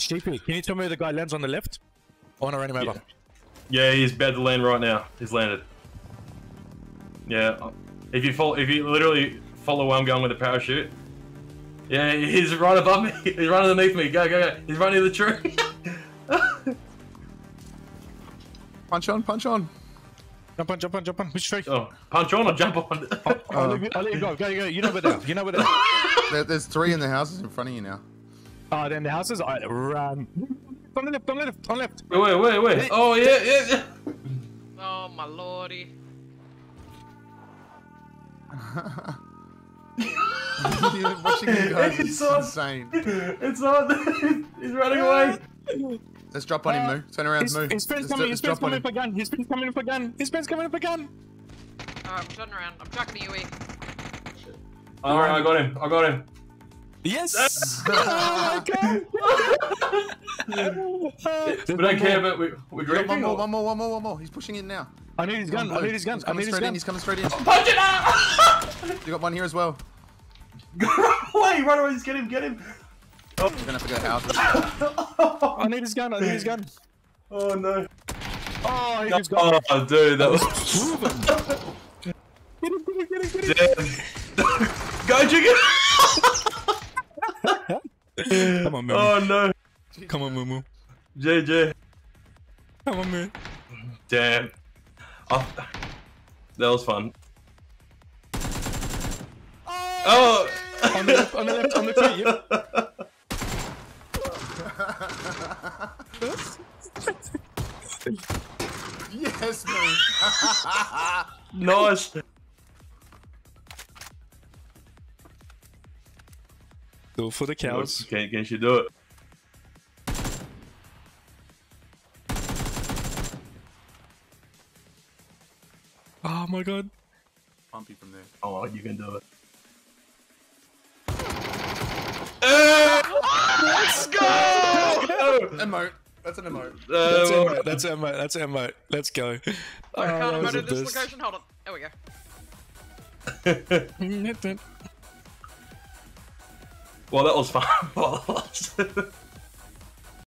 Sheepy, can you tell me where the guy lands on the left? I want to run him over. Yeah, he's about to land right now. He's landed. Yeah. If you literally follow where I'm going with the parachute. Yeah, he's right above me. He's right underneath me. Go, go, go. He's right near the tree. Punch on, punch on. Jump on, jump on, jump on. Which tree? Oh, punch on or jump on? I'll let you go. Go, go. You know where they are. You know where they are. There's three in the houses in front of you now. Oh, then the houses? Alright, run. On the left, on the left, on the left. Wait, wait, wait, wait. Oh, yeah, yeah. Oh, my lordy. You're watching you guys. It's insane. It's not. He's running away. Let's drop on him, Moo. Turn around, Moo. His friend's coming up again. His friend's coming up again. His friend's coming up again. Alright, I'm turning around. I'm tracking the UE. Alright, I got him. I got him. Yes! Oh my god! We don't care about we're gripping. One more. He's pushing in now. I need his gun. I need his guns. I need his gun. He's coming straight in. Punch it up! You got one here as well. Wait, run away. Just get him. Get him. Oh. You're gonna have to go houses. I need his gun. I need his gun. Oh no. Oh, he just got him. Oh, dude, that was. Get him! Get him! Get him! Get him! Go, Jigga! Come on, Moo. Oh no. Come on, Moo. JJ. Come on, Moo. Damn. Oh, that was fun. Oh! Oh. On the left, on the left, on the tree. Yep. Yes, Moo. Nice. For the cows. Can she do it? Oh my god. Pumpy from there. Oh, you can do it. Let's go! Emote. That's an emote. That's an emote. That's an emote. That's an emote. Let's go. I can't emote at this location. Hold on. There we go. Well, that was fun.